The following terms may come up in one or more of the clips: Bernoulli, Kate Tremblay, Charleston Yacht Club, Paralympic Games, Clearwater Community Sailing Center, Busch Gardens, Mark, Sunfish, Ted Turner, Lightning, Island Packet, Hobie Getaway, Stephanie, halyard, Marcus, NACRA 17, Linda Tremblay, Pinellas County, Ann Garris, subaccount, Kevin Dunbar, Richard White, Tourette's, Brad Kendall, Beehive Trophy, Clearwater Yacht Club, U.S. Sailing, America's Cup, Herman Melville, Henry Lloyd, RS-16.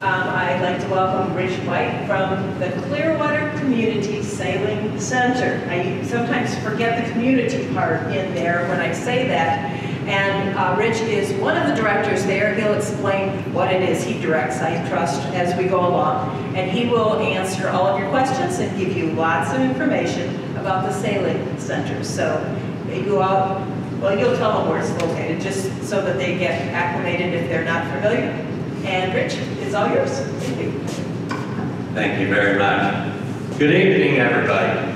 I'd like to welcome Richard White from the Clearwater Community Sailing Center. I sometimes forget the community part in there when I say that. And Rich is one of the directors there. He'll explain what it is he directs, I trust, as we go along. And he will answer all of your questions and give you lots of information about the sailing center. So you all, well, you'll tell them where it's located, just so that they get acclimated if they're not familiar. And Rich, it's all yours. Thank you. Thank you very much. Good evening, everybody.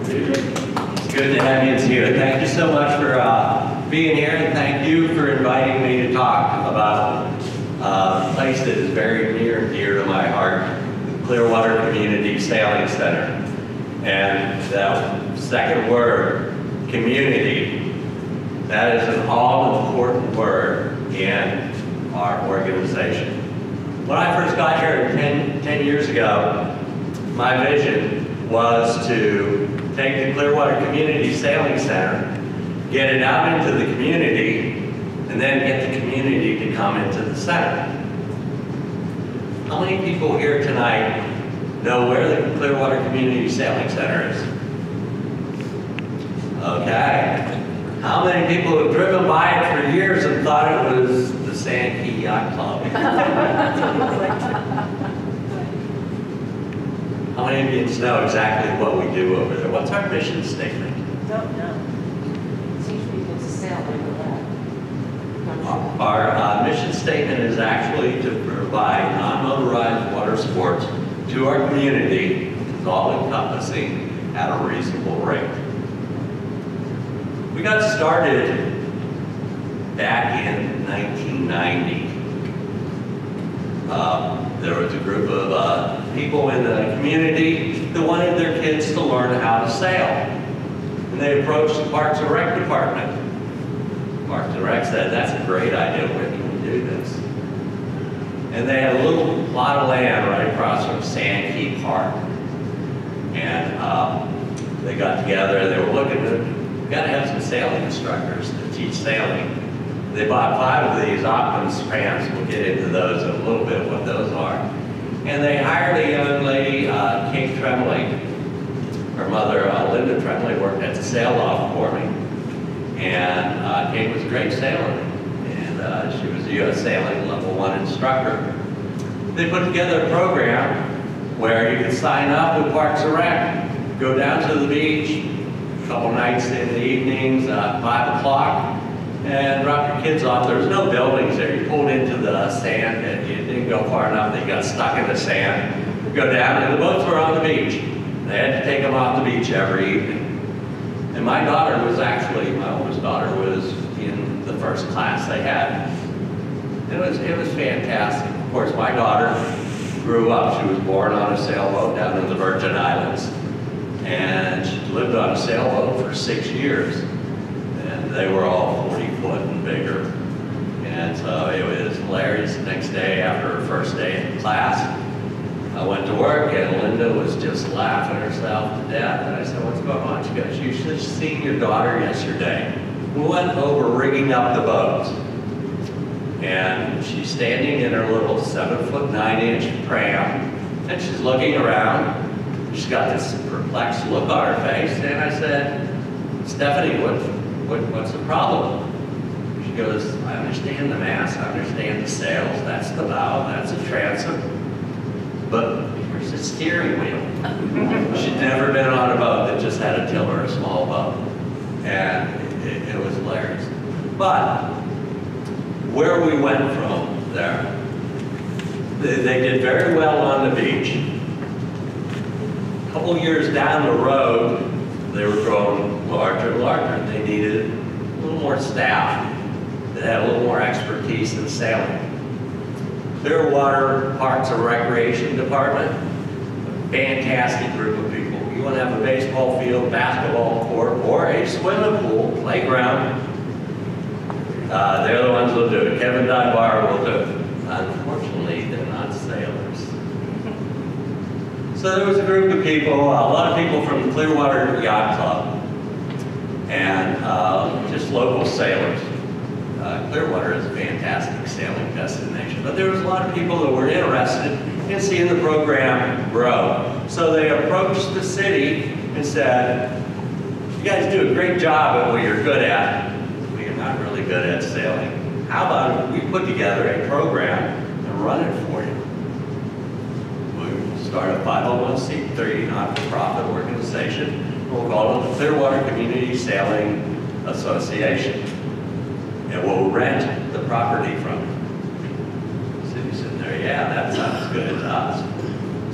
It's good to have you here. Thank you so much for being here, and thank you for inviting me to talk about a place that is very near and dear to my heart, the Clearwater Community Sailing Center. And that second word, community, that is an all-important word in our organization. When I first got here 10 years ago, my vision was to take the Clearwater Community Sailing Center, get it out into the community, and then get the community to come into the center. How many people here tonight know where the Clearwater Community Sailing Center is? Okay. How many people have driven by it for years and thought it was the Sand Key Yacht Club? How many of you know exactly what we do over there? What's our mission statement? Don't know. Our mission statement is actually to provide non-motorized water sports to our community, which is all-encompassing, at a reasonable rate. We got started back in 1990. There was a group of people in the community that wanted their kids to learn how to sail. And they approached the Parks and Rec department. Parks and Rec said, that's a great idea, when can we do this? And they had a little plot of land right across from Sand Key Park. And they got together and they were looking to, we gotta have some sailing instructors to teach sailing. They bought 5 of these Optimist Prams, we'll get into those in a little bit, what those are. And they hired a young lady, Kate Tremblay. Her mother, Linda Tremblay, worked at the sail off for me. And Kate was a great sailor, and she was a U.S. Sailing Level 1 instructor. They put together a program where you could sign up with Parks and Rec, go down to the beach, a couple nights in the evenings, 5 o'clock, and drop your kids off. There was no buildings there. You pulled into the sand, and you didn't go far enough. They got stuck in the sand. Go down, and the boats were on the beach. They had to take them off the beach every evening. And my daughter was actually, my oldest daughter was in the first class they had. It was fantastic. Of course, my daughter grew up. She was born on a sailboat down in the Virgin Islands. And she lived on a sailboat for 6 years. And they were all 40 foot and bigger. And so it was hilarious. The next day, after her first day in class, I went to work and Linda was just laughing herself to death. And I said, what's going on? She goes, you should have seen your daughter yesterday. We went over rigging up the boats. And she's standing in her little 7-foot, 9-inch pram. And she's looking around. She's got this perplexed look on her face. And I said, Stephanie, what's the problem? She goes, I understand the mast. I understand the sails. That's the bow. That's the transom. But here's the steering wheel. She'd never been on a boat that just had a tiller, a small boat. And it was hilarious. But where we went from there, they did very well on the beach. A couple years down the road, they were growing larger and larger. They needed a little more staff that had a little more expertise in sailing. Clearwater Parks and Recreation Department, fantastic group of people. You want to have a baseball field, basketball court, or a swimming pool, playground. They're the ones who will do it. Kevin Dunbar will do it. Unfortunately, they're not sailors. So there was a group of people, a lot of people from the Clearwater Yacht Club, and just local sailors. Clearwater is a fantastic sailing destination, but there was a lot of people that were interested in seeing the program grow. So they approached the city and said, you guys do a great job at what you're good at, but you're not really good at sailing. How about we put together a program and run it for you? We'll start a 501c3 not-for-profit organization. We'll call it the Clearwater Community Sailing Association. And we'll rent the property from it. The city's sitting there, yeah, that sounds good to us.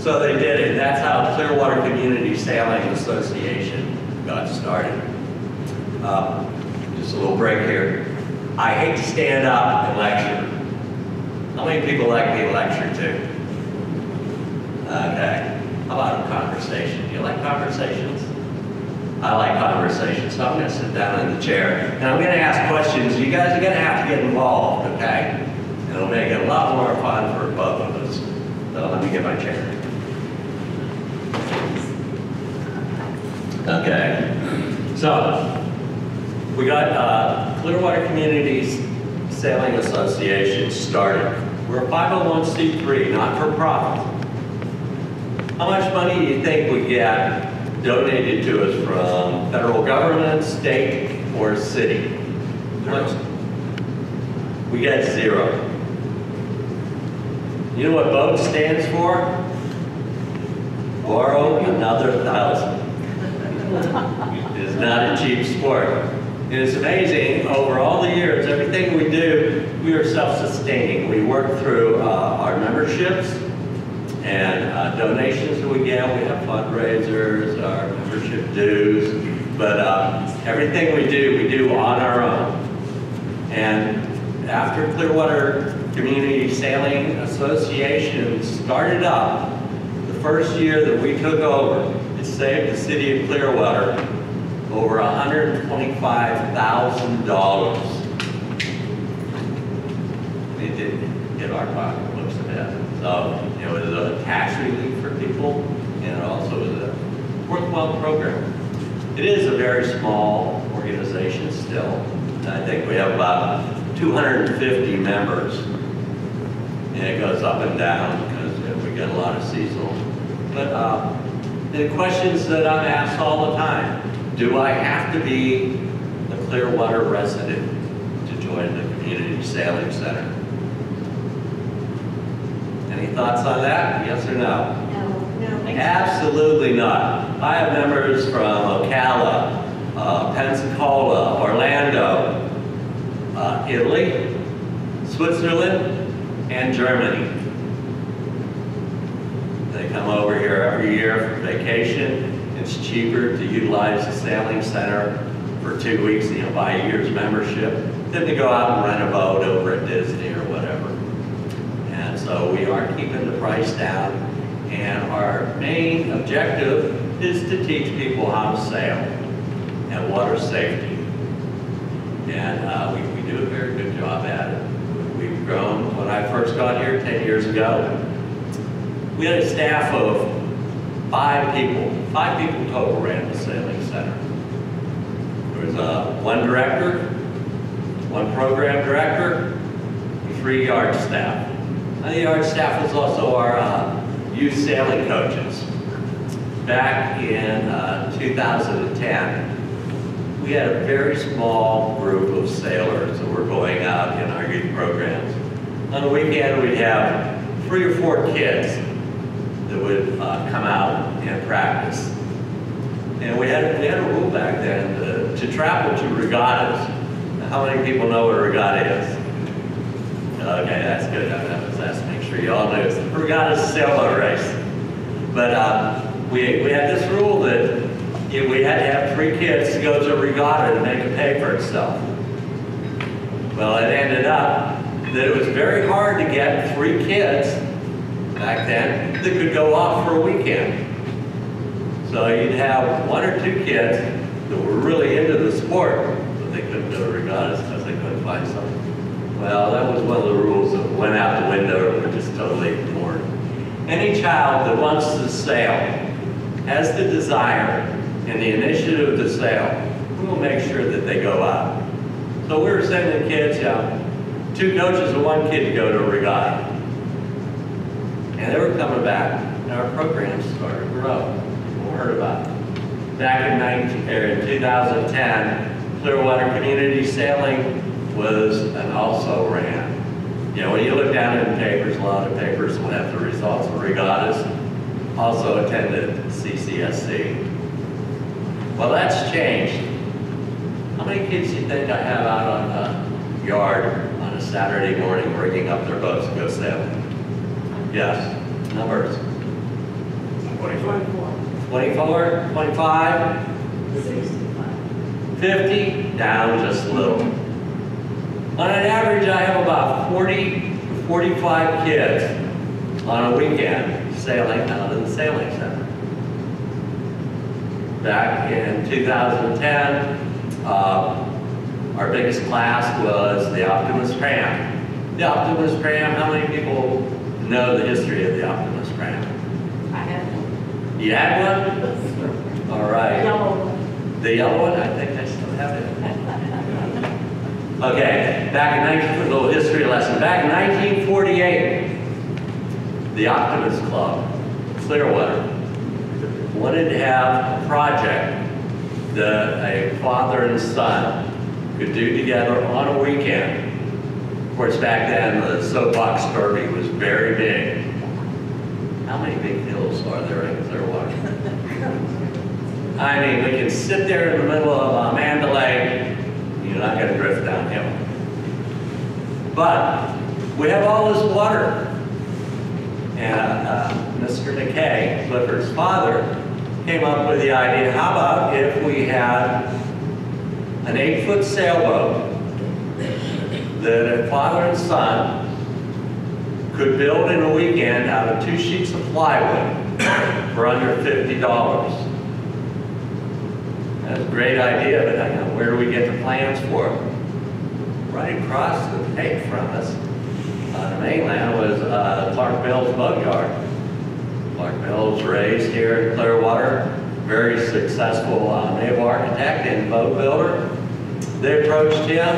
So they did it. That's how Clearwater Community Sailing Association got started. Just a little break here. I hate to stand up and lecture. How many people like me to lecture too? Okay. How about a conversation? Do you like conversations? I like conversations, so I'm going to sit down in the chair and I'm going to ask questions. You guys are going to have to get involved, okay? And it'll make it a lot more fun for both of us. So let me get my chair. Okay, so we got Clearwater Community Sailing Association started. We're a 501c3, not-for-profit. How much money do you think we get donated to us from federal government, state, or city? We get zero. You know what BOAT stands for? Borrow another thousand. It is not a cheap sport. It is amazing, over all the years, everything we do, we are self-sustaining. We work through our memberships, and donations that we get. We have fundraisers, our membership dues, but everything we do on our own. And after Clearwater Community Sailing Association started up, the first year that we took over, it saved the city of Clearwater over $125,000. It didn't hit our pocket, looks at that. So, you know, it was a tax relief for people, and it also was a worthwhile program. It is a very small organization still. I think we have about 250 members, and it goes up and down because we get a lot of seasonal. But the questions that I'm asked all the time, do I have to be a Clearwater resident to join the Community Sailing Center? Any thoughts on that? Yes or no? No. Absolutely not. I have members from Ocala, Pensacola, Orlando, Italy, Switzerland, and Germany. They come over here every year for vacation. It's cheaper to utilize the sailing center for 2 weeks and you buy a year's membership than to go out and rent a boat over at Disney or whatever. And so we are keeping the price down, and our main objective is to teach people how to sail and water safety. And we do a very good job at it. We've grown. When I first got here 10 years ago, we had a staff of 5 people total ran the sailing center. There was one director, one program director, and 3 yard staff. And the yard staff was also our youth sailing coaches. Back in 2010, we had a very small group of sailors that were going out in our youth programs. On the weekend, we'd have 3 or 4 kids that would come out and practice. And we had a rule back then to travel to regattas. Now, how many people know what a regatta is? Okay, that's good. Make sure you all know it's a regatta sailboat race. But we had this rule that we had to have 3 kids to go to a regatta to make it pay for itself. Well, it ended up that it was very hard to get 3 kids back then that could go off for a weekend. So you'd have 1 or 2 kids that were really into the sport, but they couldn't go to regattas because they couldn't find something. Well, that was one of the rules that went out the window and were just totally ignored. Any child that wants to sail, has the desire and the initiative to sail, we'll make sure that they go out. So So we were sending kids out, two coaches and one kid to go to a regatta. And they were coming back, and our program started to grow. People heard about it. Back in 2010, Clearwater Community Sailing was an also-ran. You know, when you look down at the papers, a lot of papers will have the results of regattas. Also attended CCSC. Well, that's changed. How many kids do you think I have out on the yard on a Saturday morning rigging up their boats to go sailing? Yes, numbers. 24. 24, 25, 65, 50, down just a little. On an average, I have about 40 to 45 kids on a weekend sailing out in the sailing center. Back in 2010, our biggest class was the Optimist Pram. The Optimist Pram, how many people know the history of the Optimist Pram? I had one. You had one? All right. The yellow one. The yellow one? I think I still have it. Okay, for a little history lesson. Back in 1948, the Optimist Club, Clearwater, wanted to have a project that a father and son could do together on a weekend. Of course, back then, the soapbox derby was very big. How many big hills are there in Clearwater? I mean, we can sit there in the middle of Amanda Lake. You're not going to drift downhill. But we have all this water. And Mr. McKay, Clifford's father, came up with the idea, how about if we had an 8-foot sailboat that a father and son could build in a weekend out of 2 sheets of plywood for under $50. That's a great idea, but I know, where do we get the plans for it? Right across the bay from us on the mainland was Clark Bell's boatyard. Clark Bell was raised here in Clearwater, very successful naval architect and boat builder. They approached him,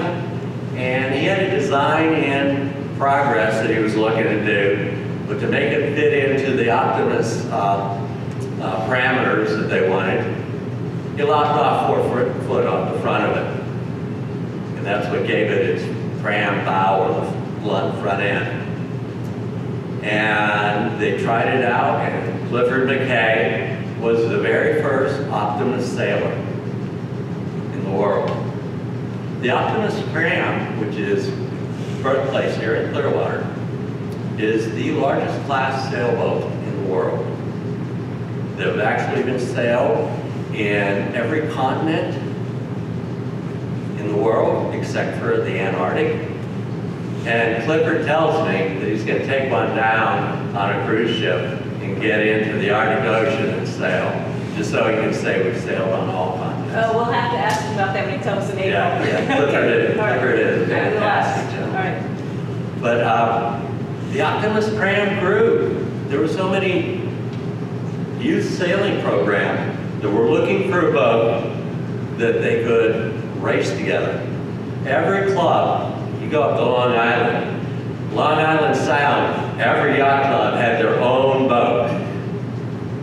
and he had a design in progress that he was looking to do, but to make it fit into the Optimist parameters that they wanted, he lopped off 4 foot off the front of it. And that's what gave it its pram bow or the blunt front end. And they tried it out, and Clifford McKay was the very first Optimist sailor in the world. The Optimist Pram, which is birthplace here in Clearwater, is the largest class sailboat in the world. They've actually been sailed in every continent in the world except for the Antarctic. And Clifford tells me that he's going to take one down on a cruise ship and get into the Arctic Ocean and sail, just so he can say we've sailed on all continents. Oh, we'll have to ask him about that when he tells us in April. Yeah, Clifford is fantastic. All right. But the Optimist Pram grew. There were so many youth sailing programs that were looking for a boat that they could race together. Every club, you go up to Long Island Sound, every yacht club had their own boat.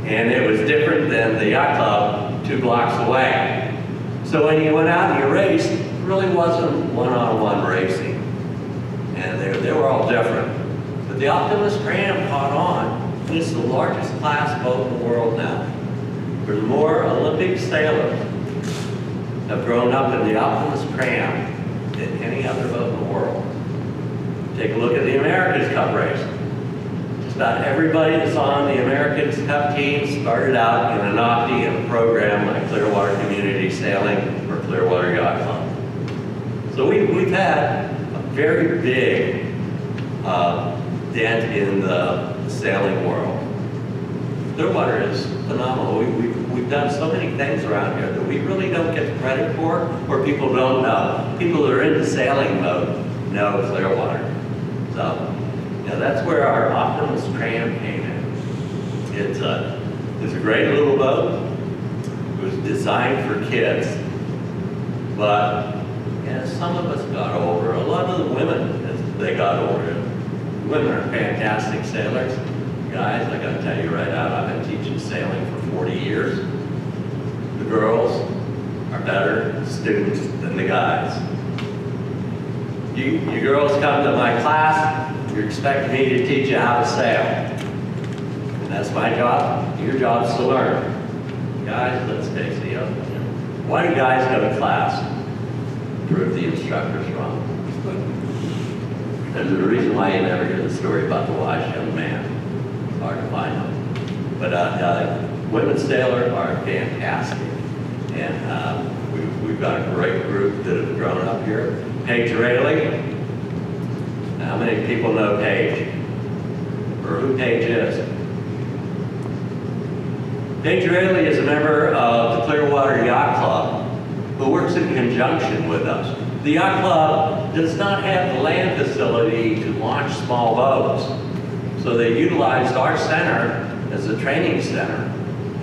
And it was different than the yacht club 2 blocks away. So when you went out and you raced, it really wasn't one-on-one racing. And they were all different. But the Optimist Pram caught on, and it's the largest class boat in the world now. There's more Olympic sailors have grown up in the Optimist Pram than any other boat in the world. Take a look at the America's Cup race. Just about everybody that's on the America's Cup team started out in an Opti program like Clearwater Community Sailing or Clearwater Yacht Club. So we've had a very big dent in the sailing world. Clearwater is phenomenal. We've done so many things around here that we really don't get credit for, or people don't know. People that are into sailing mode know Clearwater. So, you know, that's where our Optimist Pram came in. It's a great little boat. It was designed for kids, but And some of us got older. A lot of the women, as they got older, women are fantastic sailors. Guys, I gotta tell you right out, I've been teaching sailing for 40 years. The girls are better students than the guys. You girls come to my class, you're expecting me to teach you how to sail. And that's my job. Your job's to learn. Guys, let's face the other one. Why do guys go to class? Prove the instructor's wrong. There's a reason why you never hear the story about the wise young man. Hard to find them. But women sailors are fantastic. And we've got a great group that have grown up here. Paige Raley. How many people know Paige? Or who Paige is? Paige Raley is a member of the Clearwater Yacht Club, who works in conjunction with us. The Yacht Club does not have the land facility to launch small boats. So they utilized our center as a training center.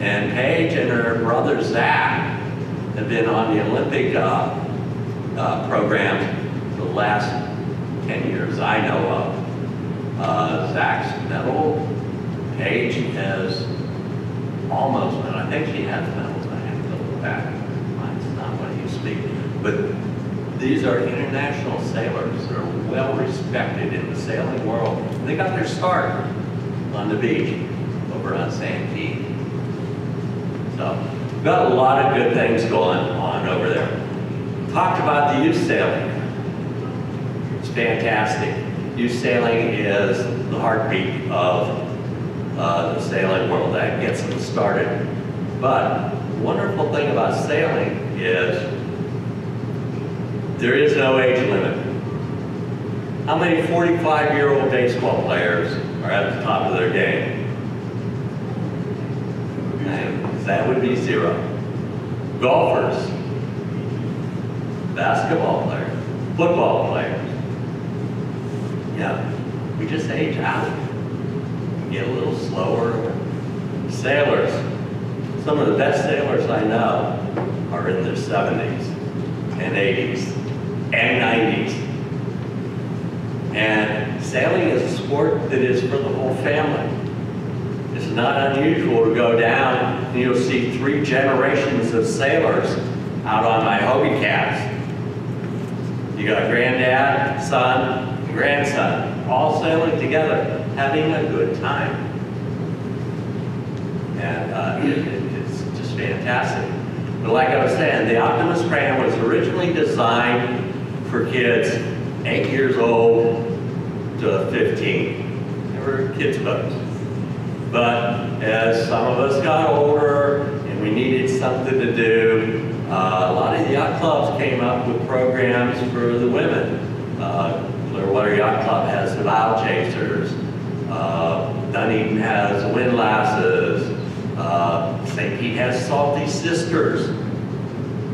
And Paige and her brother, Zach, have been on the Olympic program for the last 10 years I know of. Zach's medal. Paige has almost, and I think she has medals. I have to look back. Mine's not what you speak. But these are international sailors that are well respected in the sailing world. They got their start on the beach over on Sand Key. So, we've got a lot of good things going on over there. Talked about the youth sailing. It's fantastic. Youth sailing is the heartbeat of the sailing world. That gets them started. But the wonderful thing about sailing is there is no age limit. How many 45-year-old baseball players are at the top of their game? That would be zero. Golfers, basketball players, football players. Yeah, we just age out. We get a little slower. Sailors, some of the best sailors I know are in their 70s and 80s and 90s. And sailing is a sport that is for the whole family. It's not unusual to go down and you'll see three generations of sailors out on my Hobie Cats. You got granddad, son, and grandson, all sailing together, having a good time. And it's just fantastic. But like I was saying, the Optimist Pram was originally designed for kids 8 years old to 15. They were kids' boats. But as some of us got older and we needed something to do, a lot of yacht clubs came up with programs for the women. Clearwater Yacht Club has the bow chasers. Dunedin has windlasses. St. Pete has salty sisters.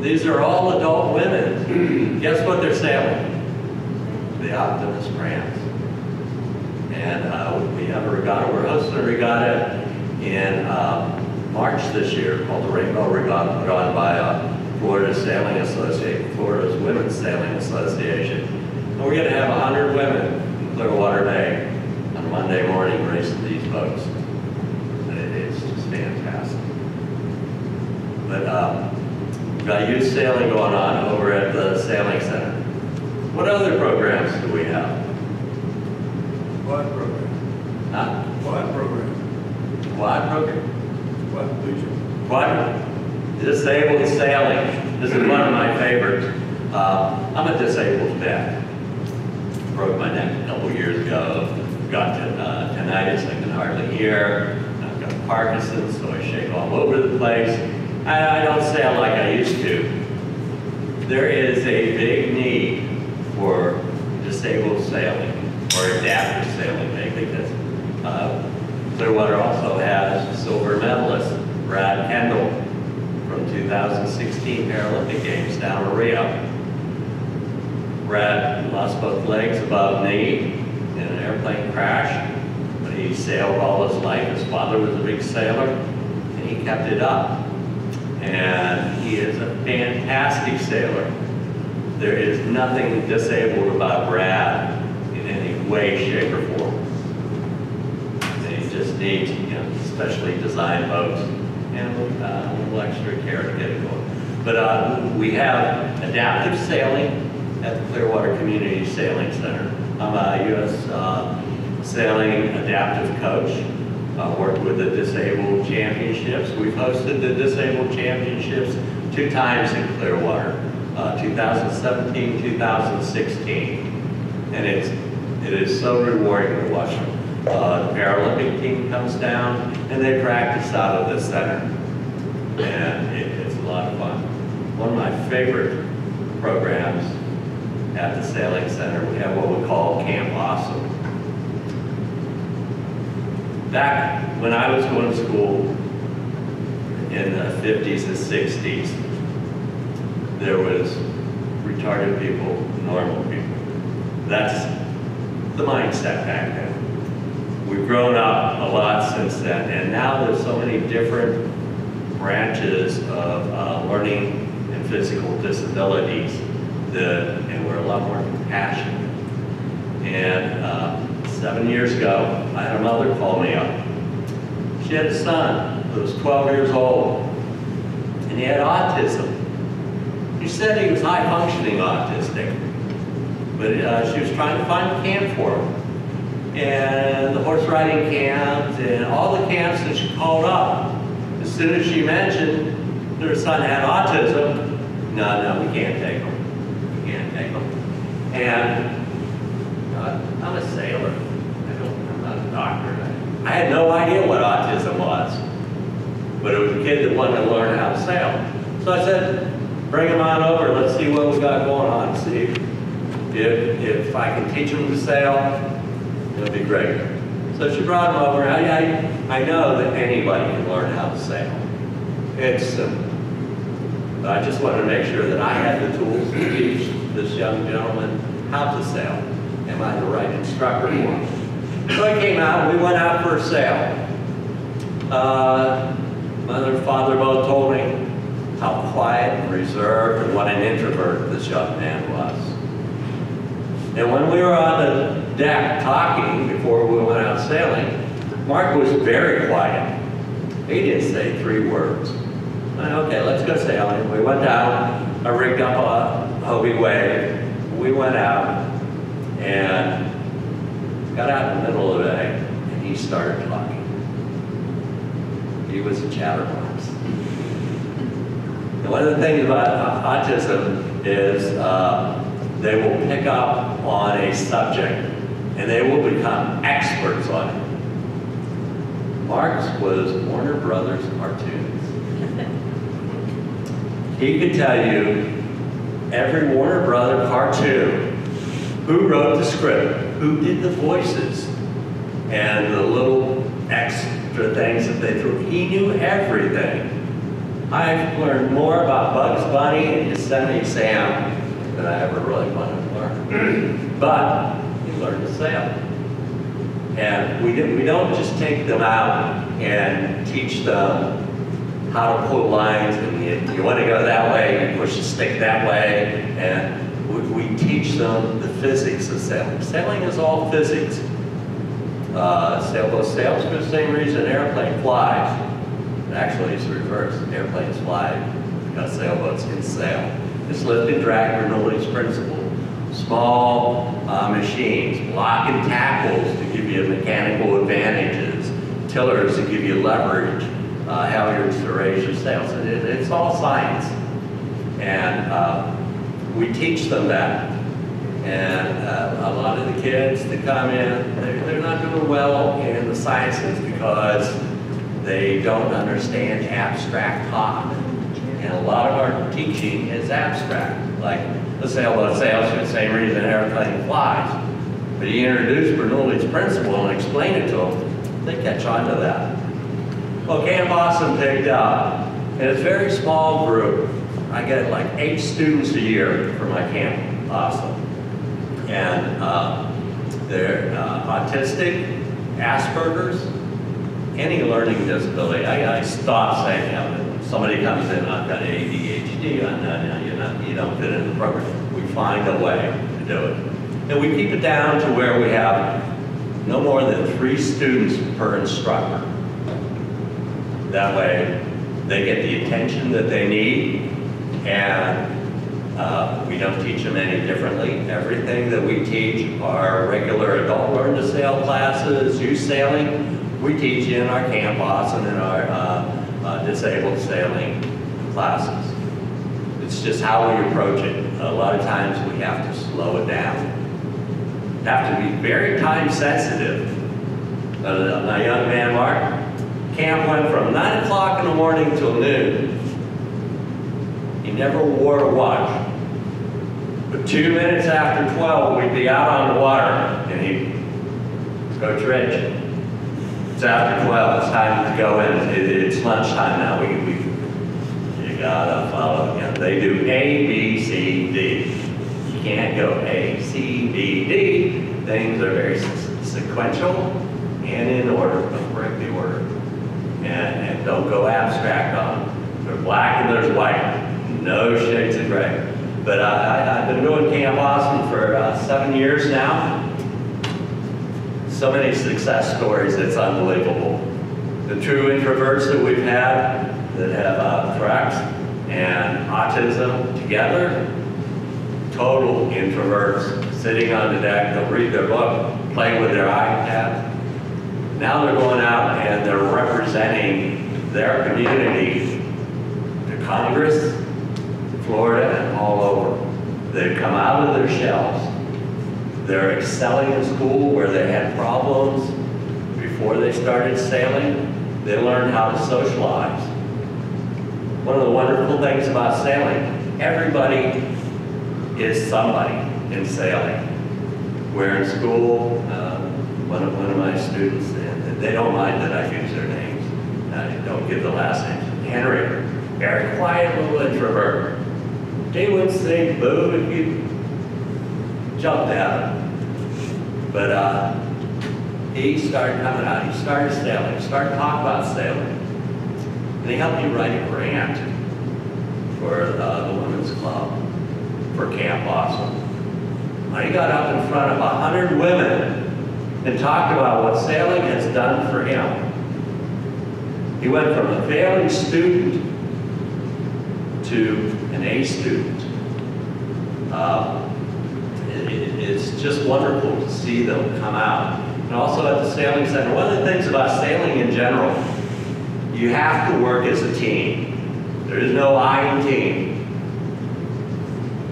These are all adult women. Guess what they're sailing? The Optimist Prams. And we have a regatta. We're hosting a regatta in March this year called the Rainbow Regatta, put on by Florida Sailing Association, Florida's Women's Sailing Association. And we're going to have 100 women in Clearwater Bay on Monday morning racing these boats. And it's just fantastic. But we've got youth sailing going on over at the Sailing Center. What other programs do we have? Quad program. Huh? Quad program. Quad program? Quadriplegia. Quad? Disabled sailing. This is one of my favorites. I'm a disabled vet. Broke my neck a couple years ago. Got tinnitus, I can hardly hear. I've got Parkinson's, so I shake all over the place. I don't sail like I used to. There is a big need for disabled sailing or adaptive sailing. I think that's Clearwater also has silver medalist Brad Kendall from 2016 Paralympic Games down in Rio. Brad lost both legs above knee in an airplane crash, but he sailed all his life. His father was a big sailor, and he kept it up. And he is a fantastic sailor. There is nothing disabled about Brad in any way, shape, or form. They just need, you know, specially designed boats and a little extra care to get it going. But we have adaptive sailing at the Clearwater Community Sailing Center. I'm a U.S. Sailing adaptive coach. Worked with the Disabled Championships. We've hosted the Disabled Championships 2 times in Clearwater, 2017, 2016. And it is so rewarding to watch them. The Paralympic team comes down and they practice out of the center. And it's a lot of fun. One of my favorite programs at the Sailing Center, we have what we call Camp Awesome. Back when I was going to school in the 50s and 60s, there was retarded people, normal people. That's the mindset back then. We've grown up a lot since then, and now there's so many different branches of learning and physical disabilities, and we're a lot more compassionate. And 7 years ago, I had a mother call me up. She had a son who was 12 years old, and he had autism. She said he was high-functioning autistic, but she was trying to find a camp for him. And the horse riding camps and all the camps that she called up, as soon as she mentioned that her son had autism, no, we can't take him. We can't take him. And I'm a sailor. Doctor. I had no idea what autism was, but it was a kid that wanted to learn how to sail. So I said, bring him on over, let's see what we got going on, see if I can teach him to sail, it'll be great. So she brought him over. I know that anybody can learn how to sail. It's simple. But I just wanted to make sure that I had the tools to teach this young gentleman how to sail. Am I the right instructor for him? So I came out, and we went out for a sail. Mother and father both told me how quiet and reserved and what an introvert this young man was. And when we were on the deck talking before we went out sailing, Mark was very quiet. He didn't say 3 words. I said, okay, let's go sailing. We went down, I rigged up a Hobie wave. We went out, and got out in the middle of the day, and he started talking. He was a chatterbox. And one of the things about autism is they will pick up on a subject, and they will become experts on it. Marcus was Warner Brothers cartoons. He could tell you every Warner Brothers cartoon, who wrote the script, who did the voices, and the little extra things that they threw. He knew everything. I've learned more about Bugs Bunny and Yosemite Sam than I ever really wanted to learn. But he learned to sail. And we don't just take them out and teach them how to pull lines, and you want to go that way, you push the stick that way, and we teach them the physics of sailing. Sailing is all physics. Sailboat sails for the same reason an airplane flies. And actually, it's reversed. Airplanes fly because sailboats can sail. It's lift and drag Bernoulli's principle. Small machines, block and tackles to give you mechanical advantages, tillers to give you leverage, halyards to raise your sails. It's all science. And we teach them that. And a lot of the kids that come in, they're not doing well in the sciences because they don't understand abstract talk. And a lot of our teaching is abstract, like the sailboat sails for the same reason an airplane flies. But you introduce Bernoulli's principle and explain it to them, they catch on to that. Well, Camp Awesome picked up, and it's a very small group. I get like 8 students a year for my Camp Awesome. And they're autistic, Asperger's, any learning disability. I stopped saying that. When somebody comes in, I've got ADHD guarantee on that. Now, you don't fit into the program. We find a way to do it. And we keep it down to where we have no more than 3 students per instructor. That way, they get the attention that they need, and we don't teach them any differently. Everything that we teach are regular adult learn to sail classes, youth sailing. We teach in our Camp Awesome and our disabled sailing classes. It's just how we approach it. A lot of times we have to slow it down. Have to be very time sensitive. My young man, Mark, camp went from 9 o'clock in the morning till noon. He never wore a watch. But 2 minutes after 12, we'd be out on the water, and he'd go dredge. It's after 12, it's time to go in. It's lunchtime now. You gotta follow him. They do A, B, C, D. You can't go A, C, B, D. Things are very sequential and in order, but break the order. And don't go abstract on them. There's black and there's white, no shades of gray. But I've been doing Camp Awesome for 7 years now. So many success stories, it's unbelievable. The true introverts that we've had that have Tourette's and autism together, total introverts, sitting on the deck, they'll read their book, play with their iPad. Now they're going out and they're representing their community to Congress, Florida, and all over. They've come out of their shells. They're excelling in school where they had problems before they started sailing. They learned how to socialize. One of the wonderful things about sailing, everybody is somebody in sailing. We're in school, one of my students, and they don't mind that I use their names. I don't give the last name. Henry, very quiet little introvert. They would say boo if you jumped at him. But he started coming out. He started sailing. He started talking about sailing. And he helped me write a grant for the women's club for Camp Awesome. I got up in front of 100 women and talked about what sailing has done for him. He went from a failing student to an A student. It's just wonderful to see them come out. And also at the sailing center, one of the things about sailing in general, you have to work as a team. There is no I in team.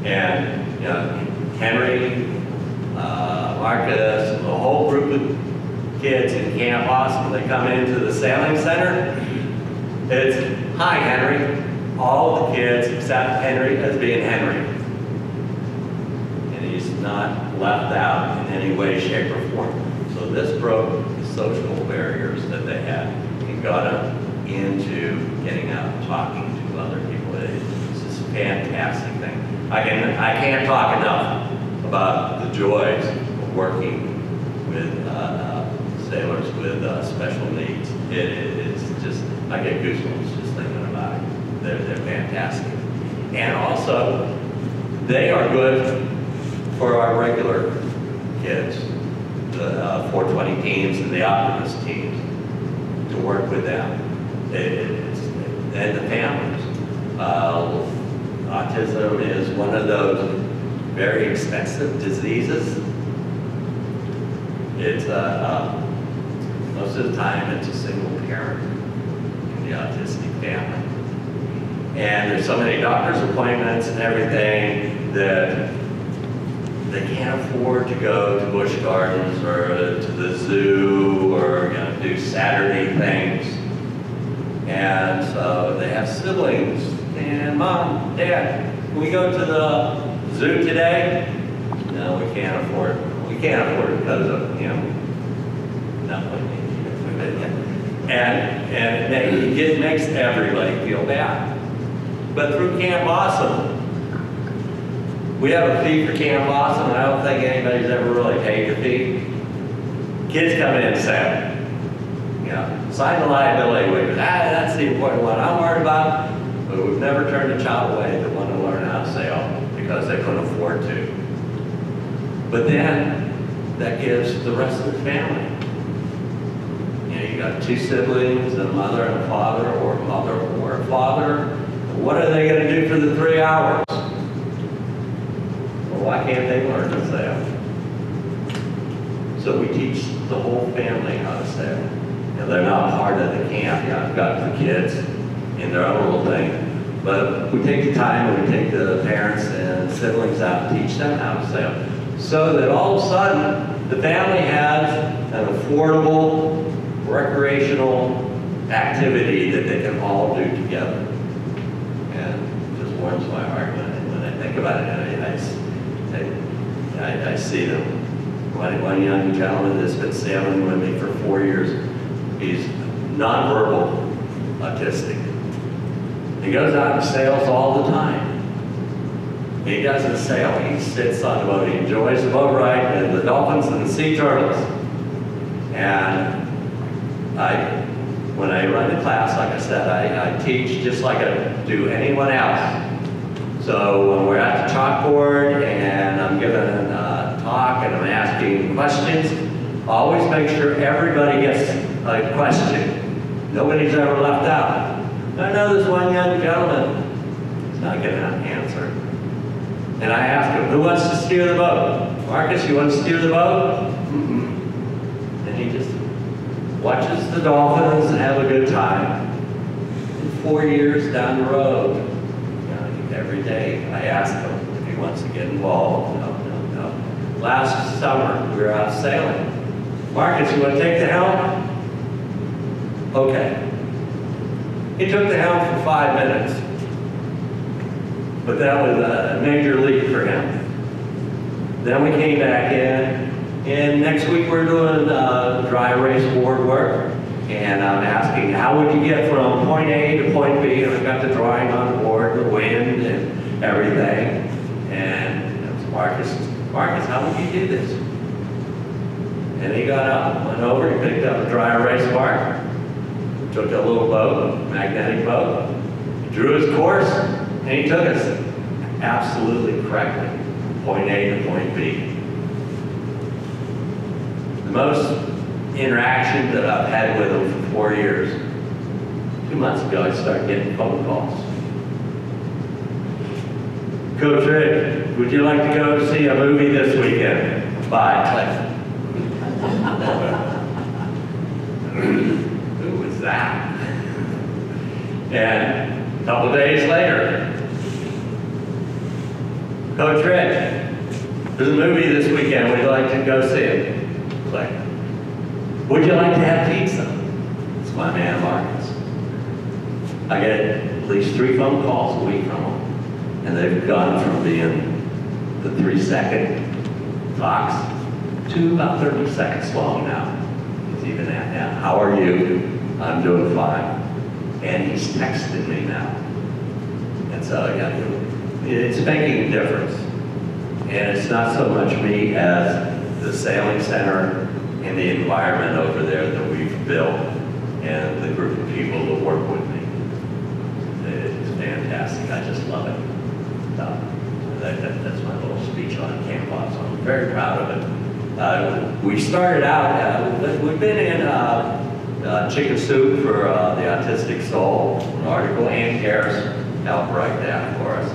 And you know, Henry, Marcus, and the whole group of kids in Camp Awesome, they come into the sailing center. It's, hi Henry, all the kids except Henry as being Henry. And he's not left out in any way, shape, or form. So this broke the social barriers that they had and got them into getting out and talking to other people. It's just a fantastic thing. I can't talk enough about the joys working with sailors with special needs. It's just, I get goosebumps just thinking about it. They're fantastic. And also, they are good for our regular kids, the 420 teams and the Optimist teams, to work with them. And the families. Autism is one of those very expensive diseases. It's most of the time it's a single parent in the autistic family. And there's so many doctor's appointments and everything that they can't afford to go to Busch Gardens or to the zoo or do Saturday things. And so they have siblings and mom, dad, can we go to the zoo today? No, we can't afford it. We can't afford it because of, nothing. And it makes everybody feel bad. But through Camp Awesome, we have a fee for Camp Awesome, and I don't think anybody's ever really paid the fee. Kids come in and say, sign the liability waiver. That's the important one I'm worried about. But we've never turned a child away that wanted to learn how to sail because they couldn't afford to. But then that gives the rest of the family. You know, you got two siblings, a mother and a father, or a mother or a father. What are they going to do for the 3 hours? Well, why can't they learn to sail? So we teach the whole family how to sail. And they're not part of the camp. You know, I've got the kids in their own little thing. But we take the time and we take the parents and siblings out and teach them how to sail. So that all of a sudden, the family has an affordable recreational activity that they can all do together. And it just warms my heart when I think about it. I see them. One young gentleman that's been sailing with me for 4 years, he's nonverbal autistic. He goes out and sails all the time. He doesn't sail, he sits on the boat, he enjoys the boat ride and the dolphins and the sea turtles. And when I run the class, like I said, I teach just like I do anyone else. So when we're at the chalkboard and I'm giving a talk and I'm asking questions, always make sure everybody gets a question. Nobody's ever left out. I know this one young gentleman is not getting an answer. And I ask him, who wants to steer the boat? Marcus, you want to steer the boat? Mm-mm. And he just watches the dolphins and have a good time. And 4 years down the road, every day I ask him if he wants to get involved. No, no, no. Last summer, we were out sailing. Marcus, you want to take the helm? Okay. He took the helm for 5 minutes. But that was a major leap for him. Then we came back in. And next week, we're doing dry race board work. And I'm asking, how would you get from point A to point B? And I've got the drawing on board, the wind, and everything. And it was Marcus, how would you do this? And he got up, went over, he picked up a dry erase marker, took a little boat, magnetic boat, drew his course, and he took us absolutely correctly, point A to point B. The most interaction that I've had with him for 4 years. 2 months ago, I started getting phone calls. Coach Rick, would you like to go see a movie this weekend? Bye, Cliff. Who was that? And a couple of days later, Coach Rick, there's a movie this weekend. Would you like to go see it? Click. Would you like to have pizza? It's my man, Marcus. I get at least 3 phone calls a week from them. And they've gone from being the 3-second box to about 30 seconds long now. It's even that now. How are you? I'm doing fine. And he's texting me now. And so it's making a difference. And it's not so much me as the sailing center in the environment over there that we've built and the group of people that work with me. It's fantastic. I just love it. That's my little speech on Camp Awesome. I'm very proud of it. We started out, we've been in Chicken Soup for the Autistic Soul, an article. Ann Garris helped write that for us.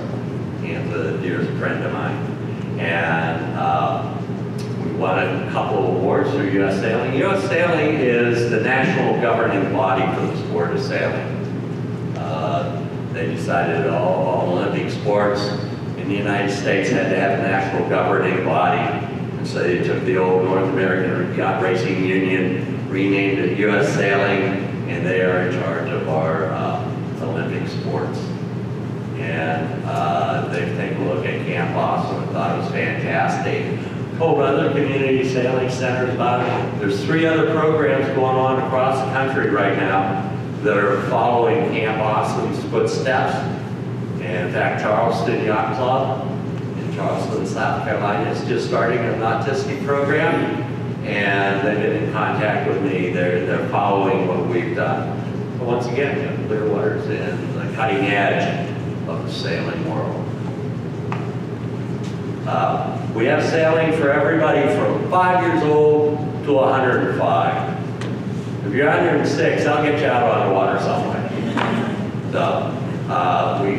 Ann's a dearest friend of mine. And won a couple of awards through U.S. Sailing. U.S. Sailing is the national governing body for the sport of sailing. They decided all Olympic sports in the United States had to have a national governing body. And so they took the old North American Yacht Racing Union, renamed it U.S. Sailing, and they are in charge of our Olympic sports. And they've taken a look at Camp Awesome and thought it was fantastic. Whole other community sailing centers about it. There's 3 other programs going on across the country right now that are following Camp Awesome's footsteps. And in fact, Charleston Yacht Club in Charleston, South Carolina is just starting an autistic program, and they've been in contact with me. They're following what we've done. But once again, Clearwater's in like cutting edge of the sailing world. We have sailing for everybody from 5 years old to 105. If you're 106, I'll get you out on the water somewhere. So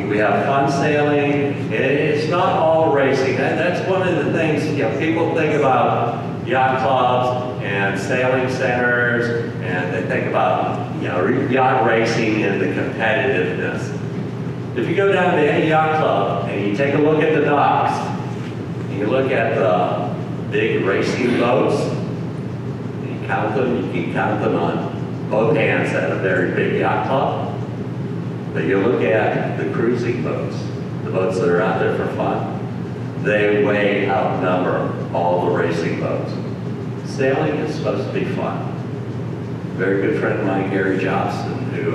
we have fun sailing. It's not all racing. That's one of the things, you know, people think about yacht clubs and sailing centers, and they think about, you know, yacht racing and the competitiveness. If you go down to any yacht club and you take a look at the docks, and you look at the big racing boats, and you count them, you can count them on both hands at a very big yacht club. But you look at the cruising boats, the boats that are out there for fun, they way outnumber all the racing boats. Sailing is supposed to be fun. A very good friend of mine, Gary Johnson, who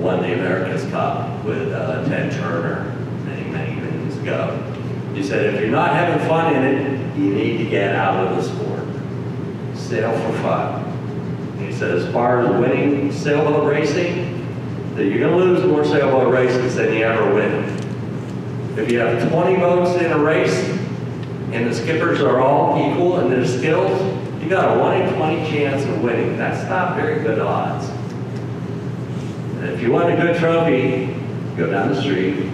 won the America's Cup with Ted Turner many years ago. He said, if you're not having fun in it, you need to get out of the sport. Sail for fun. And he said, as far as winning sailboat racing, that you're gonna lose more sailboat races than you ever win. If you have 20 boats in a race, and the skippers are all equal in their skills, you got a 1 in 20 chance of winning. That's not very good odds. If you want a good trophy, go down the street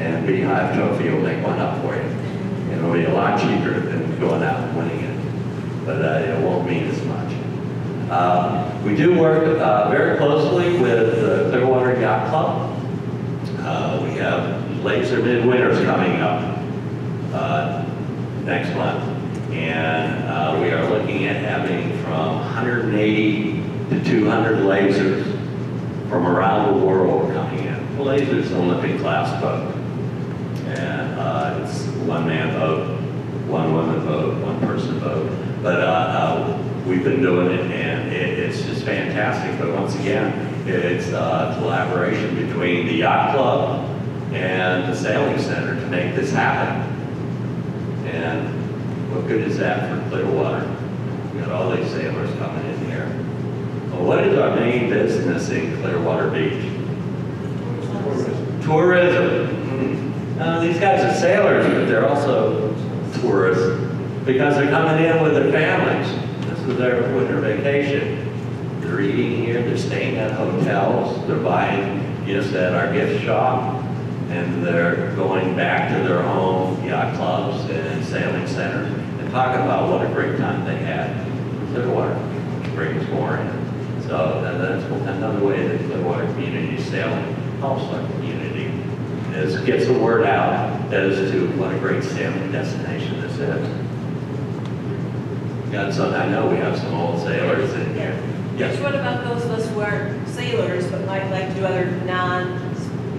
and Beehive Trophy will make one up for you. It'll be a lot cheaper than going out and winning it, but it won't mean as much. We do work very closely with the Clearwater Yacht Club. We have Laser Midwinters coming up next month, and we are looking at having from 180 to 200 lasers from around the world coming in. The Laser is an Olympic class boat. And it's one man boat, one woman boat, one person boat. But we've been doing it, and it's just fantastic. But once again, it's a collaboration between the yacht club and the sailing center to make this happen. And what good is that for Clearwater? We've got all these sailors coming in here. What is our main business in Clearwater Beach? Tourism. Tourism. These guys are sailors, but they're also tourists because they're coming in with their families. This is their winter vacation. They're eating here, they're staying at hotels, they're buying gifts at our gift shop, and they're going back to their home yacht clubs and sailing centers and talking about what a great time they had. Clearwater brings more in. So that's another way that Clearwater Community Sailing helps our community, is gets the word out as to what a great sailing destination this is. Got some, I know we have some old sailors in here. Yes. What about those of us who aren't sailors but might like to do other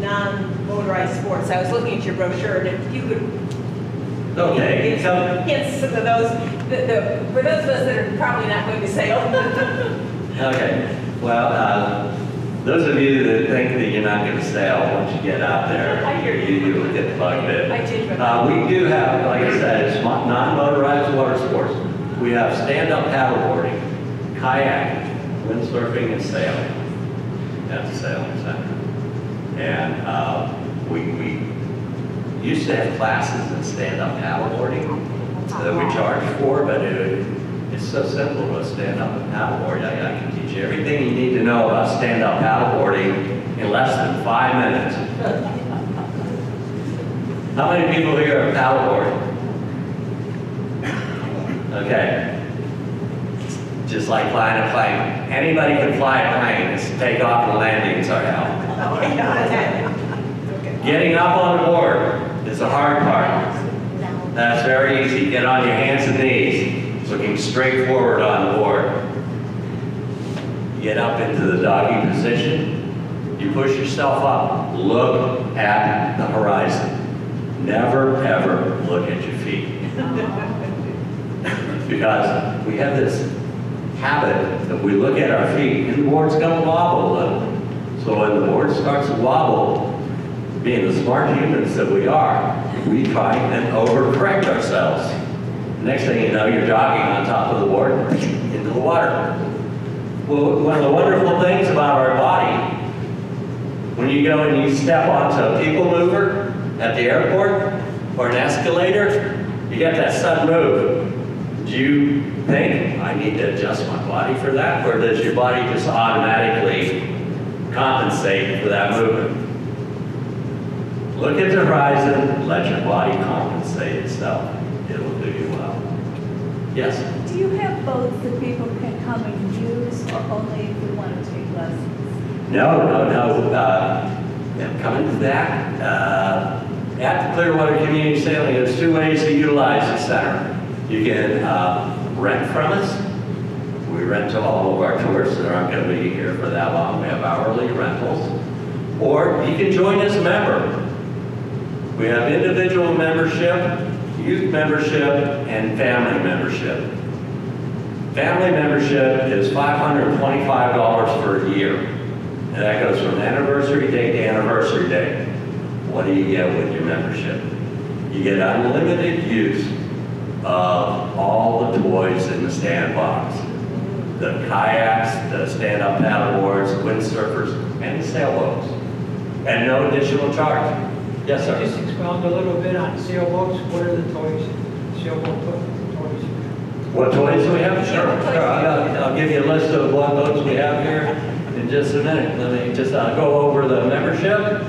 non-motorized sports? I was looking at your brochure, and if you could give some hints to those for those of us that are probably not going to sail. Okay, well, those of you that think that you're not going to sail, once you get out there, you will get plugged in. We do have, like I said, non-motorized water sports. We have stand-up paddleboarding, kayaking, windsurfing, and sailing. That's a sailing center. And we used to have classes in stand-up paddleboarding that we charge for, but it's so simple to stand up and paddleboard. I can teach you everything you need to know about stand up paddleboarding in less than 5 minutes. How many people here are paddleboarding? Okay. Just like flying a plane. Anybody can fly a plane. It's takeoff and landings are hell. Getting up on the board is the hard part. That's very easy. Get on your hands and knees, looking straight forward on the board. Get up into the doggy position. You push yourself up. Look at the horizon. Never, ever look at your feet. Because we have this habit that we look at our feet and the board's gonna wobble a little. So when the board starts to wobble, being the smart humans that we are, we try and overcorrect ourselves. Next thing you know, you're jogging on top of the board into the water. Well, one of the wonderful things about our body, When you go and you step onto a people mover at the airport or an escalator, you get that sudden move. Do you think, I need to adjust my body for that? Or does your body just automatically compensate for that movement? Look at the horizon, let your body compensate itself. It'll do you well. Yes? Do you have boats that people can come and use, or only if you want to take lessons? No. Coming to that, at the Clearwater Community Sailing, there's two ways to utilize the center. You can rent from us. We rent to all of our tourists that aren't going to be here for that long. We have hourly rentals. Or you can join as a member. We have individual membership, youth membership, and family membership. Family membership is $525 per year. And that goes from anniversary day to anniversary day. What do you get with your membership? You get unlimited use of all the toys in the sandbox. The kayaks, the stand-up paddleboards, windsurfers, and the sailboats. And no additional charge. Yes, sir? Just expound a little bit on sailboats. What are the toys? Sailboat toys. What toys do we have? Sure. I'll give you a list of what boats we have here in just a minute. Let me just go over the membership,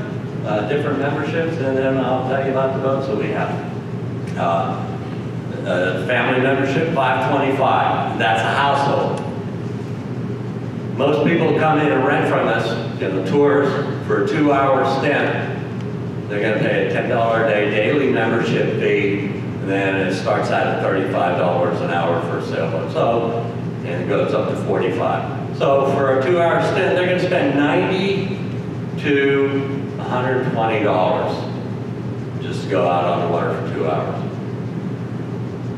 different memberships, and then I'll tell you about the boats that we have. Family membership, $525. That's a household. Most people come in and rent from us in the tours for a 2-hour stint. They're going to pay a $10 a day daily membership fee, and then it starts out at $35 an hour for a sailboat. So, and it goes up to $45. So for a 2-hour stint, they're going to spend $90 to $120 just to go out on the water for 2 hours.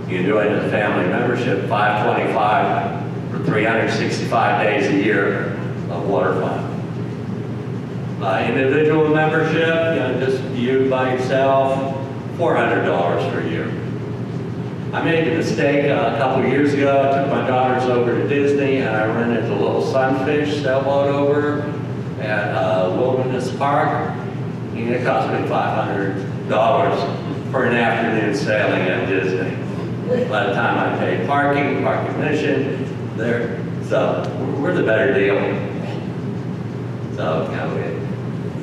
You join the family membership, $525. For 365 days a year of water fun. Individual membership, just you by yourself, $400 per year. I made a mistake a couple years ago. I took my daughters over to Disney and I rented a little sunfish sailboat over at Wilderness Park. And it cost me $500 for an afternoon sailing at Disney. By the time I paid parking, park admission, there. So we're the better deal. So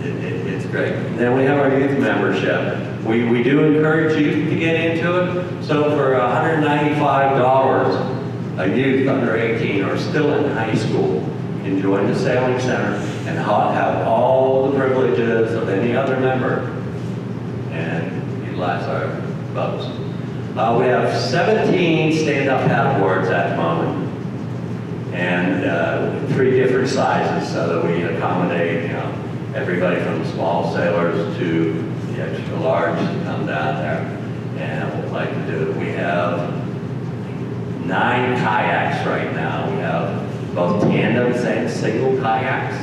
it's great. Then we have our youth membership. We do encourage youth to get into it. So for $195, a youth under 18 or still in high school can join the sailing center and have all the privileges of any other member and utilize our boats. We have 17 stand-up paddleboards at the moment, and 3 different sizes so that we accommodate everybody from small sailors to the extra large to come down there. And we'd like to do it. We have 9 kayaks right now. We have both tandems and single kayaks.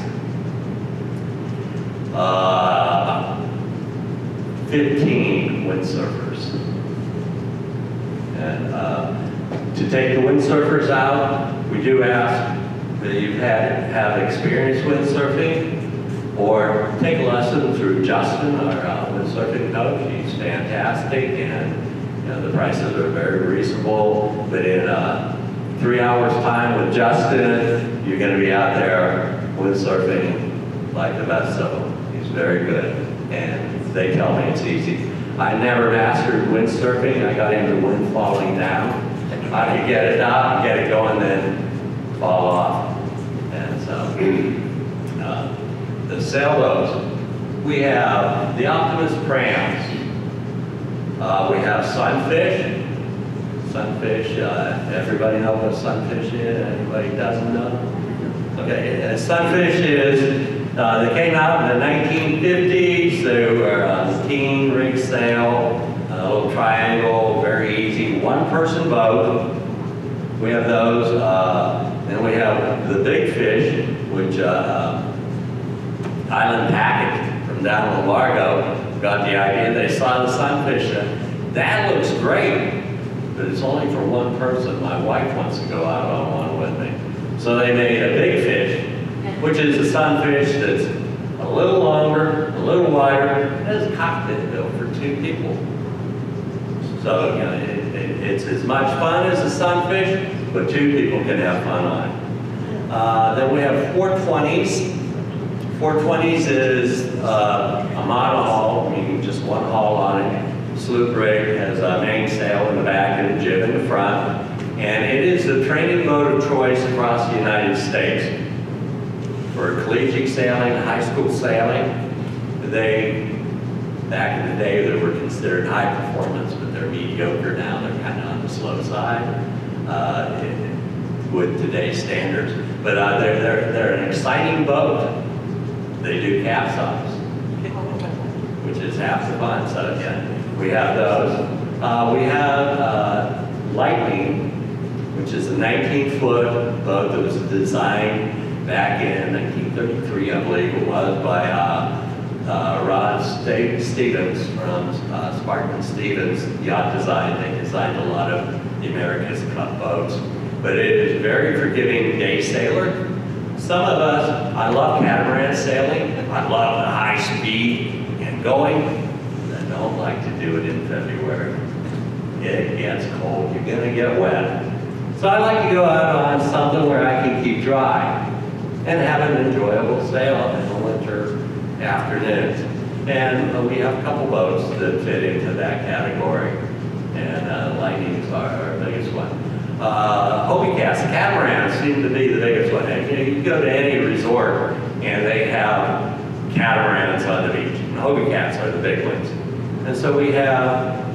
15 windsurfers. And to take the windsurfers out, we do ask that you have experience windsurfing or take a lesson through Justin, our windsurfing coach. He's fantastic, and the prices are very reasonable. But in 3 hours' time with Justin, you're going to be out there windsurfing like the best of them. He's very good, and they tell me it's easy. I never mastered windsurfing. I got into wind falling down. I could get it out, get it going, then fall off. And so, the sailboats. We have the Optimist Prams. We have sunfish. Sunfish, everybody knows what sunfish is? Anybody doesn't know? Okay, and sunfish is, they came out in the 1950s. They were a steam rig sail, a little triangle, very easy, one-person boat. We have those, and we have the big fish, which Island Packet from down in Largo got the idea. They saw the sunfish. That looks great, but it's only for one person. My wife wants to go out on one with me. So they made a big fish, which is a sunfish that's a a little longer, a little wider, and it's a cockpit built for two people. So, you know, it's as much fun as a sunfish, but two people can have fun on it. Then we have 420s. 420s is a monohull, meaning just one hull on it. Sloop rig, has a mainsail in the back and a jib in the front. And it is the training boat of choice across the United States for collegiate sailing, high school sailing. They, back in the day, they were considered high performance, but they're mediocre now. They're kind of on the slow side with today's standards. But they're an exciting boat. They do capsize, which is half the fun. So yeah, we have those. We have Lightning, which is a 19-foot boat that was designed back in 1933, I believe it was, by Rod Stevens from Spartan Stevens Yacht Design. They designed a lot of the America's Cup boats. But it is very forgiving day sailor. Some of us, I love catamaran sailing. I love the high speed and going. I don't like to do it in February. It gets cold, you're gonna get wet. So I like to go out on something where I can keep dry and have an enjoyable sail in the winter afternoons. And we have a couple boats that fit into that category. And Lightnings are our biggest one. Hobie Cats, catamarans seem to be the biggest one. And, you know, you can go to any resort and they have catamarans on the beach. And Hobie Cats are the big ones. And so we have 9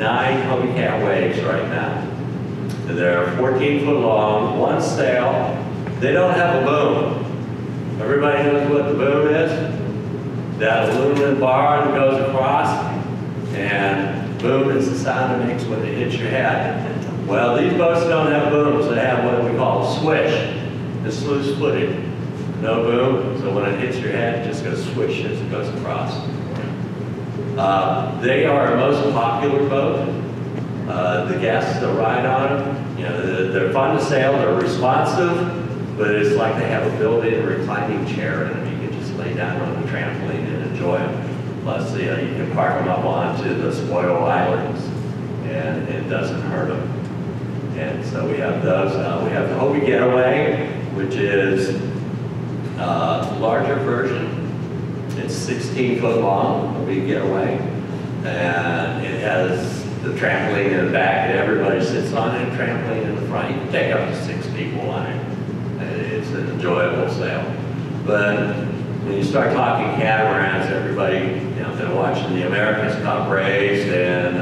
Hobie Getaways right now. They're 14-foot long, one sail. They don't have a boom. Everybody knows what the boom is? That aluminum bar that goes across, and boom is the sound it makes when it hits your head. Well, these boats don't have booms. They have what we call a swish. It's loose-footed. No boom, so when it hits your head, it just goes swish as it goes across. They are our most popular boat. The guests that ride on them, you know, they're fun to sail, they're responsive, but it's like they have a built-in reclining chair in them. You can just lay down on the trampoline and enjoy them. Plus, you know, you can park them up onto the spoil islands, and it doesn't hurt them. And so we have those. We have the Hobie Getaway, which is a larger version. It's 16-foot long, a big getaway. And it has the trampoline in the back that everybody sits on, and trampoline in the front. You can take up to 6 people on it. And it's an enjoyable sail. But when you start talking catamarans, everybody, you know, been watching the America's Cup race and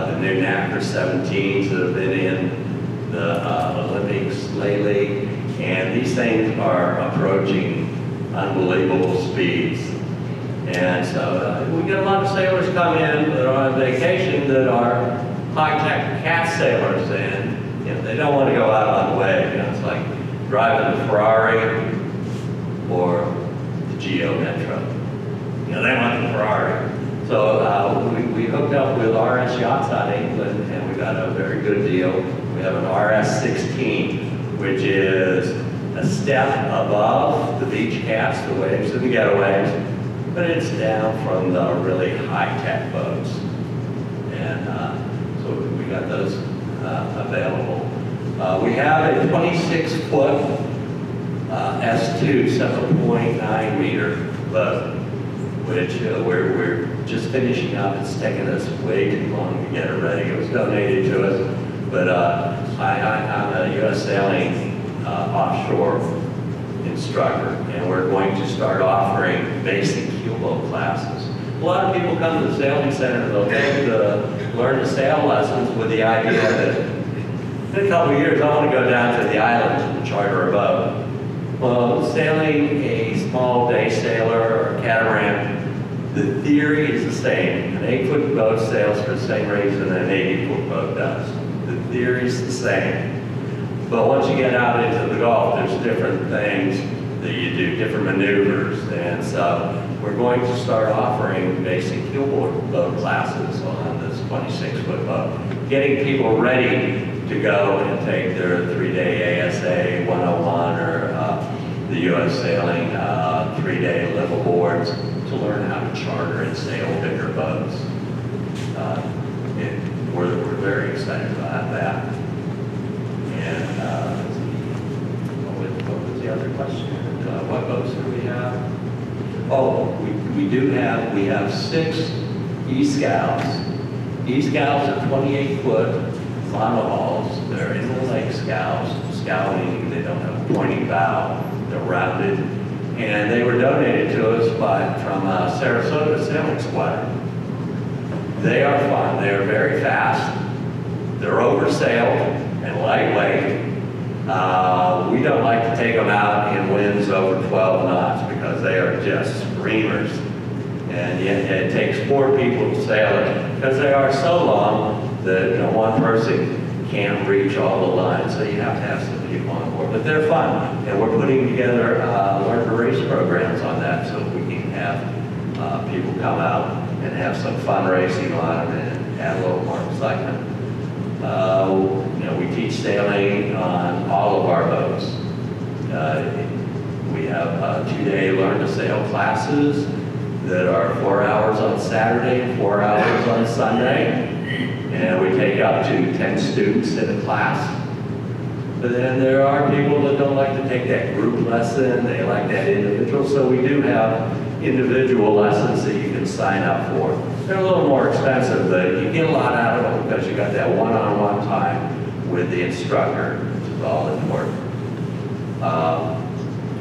the new NACRA 17s that have been in the Olympics lately. And these things are approaching unbelievable speeds. And so we get a lot of sailors come in that are on vacation that are high-tech cat sailors, and you know, they don't want to go out on the wave. You know, it's like driving the Ferrari or the Geo Metro. You know, they want the Ferrari. So we hooked up with RS Yachts out of England, and we got a very good deal. We have an RS-16, which is a step above the beach caps, the waves and the getaways, but it's down from the really high-tech boats. And so we got those available. We have a 26-foot S2, 7.9-meter boat, which we're just finishing up. It's taken us way too long to get it ready. It was donated to us, but I'm a U.S. Sailing offshore instructor, and we're going to start offering basic keelboat classes. A lot of people come to the sailing center, they'll take the learn to sail lessons with the idea that in a couple of years I want to go down to the islands and charter a boat. Well, sailing a small day sailor or catamaran, the theory is the same. An 8-foot boat sails for the same reason an 80-foot boat does. The theory is the same. But once you get out into the Gulf, there's different things that you do, different maneuvers. And so we're going to start offering basic keelboard boat classes on this 26-foot boat, getting people ready to go and take their 3-day ASA 101 or the U.S. Sailing 3-day live aboards to learn how to charter and sail bigger boats. And we're very excited about that. And what was the other question? What boats do we have? Oh, we have 6 E-Scouts. E-Scouts are 28-foot monohulls. They're inland lake scows, scouting. They don't have a pointing bow. They're rounded. And they were donated to us from Sarasota Sailing Squad. They are fun. They are very fast. They're oversailed and lightweight. We don't like to take them out in winds over 12 knots because they are just screamers. And it takes 4 people to sail it because they are so long that one person can't reach all the lines, so you have to have some people on board. But they're fun, and we're putting together learn to race programs on that so we can have people come out and have some fun racing on them and add a little more excitement. We teach sailing on all of our boats. We have 2-day learn to sail classes that are 4 hours on Saturday and 4 hours on Sunday. And we take up to 10 students in a class. But then there are people that don't like to take that group lesson. They like that individual. So we do have individual lessons that you can sign up for. They're a little more expensive, but you get a lot out of them because you got that one-on-one time with the instructor, which is all important.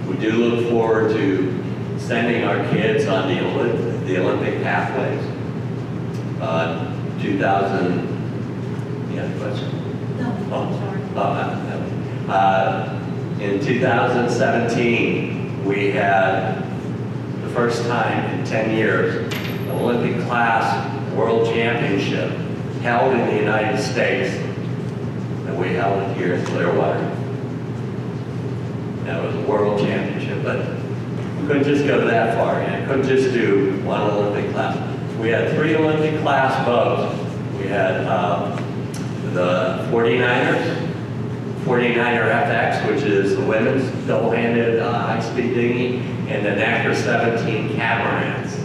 We do look forward to sending our kids on the Olympic pathways. 2000, you have a question? No, sorry. No. In 2017, we had the first time in 10 years, an Olympic class world championship held in the United States, and we held it here in Clearwater. That was a world championship, but we couldn't just go that far, and couldn't just do one Olympic class. We had 3 Olympic class boats. We had the 49er FX, which is the women's double-handed high-speed dinghy, and the Nactor 17 catamarans,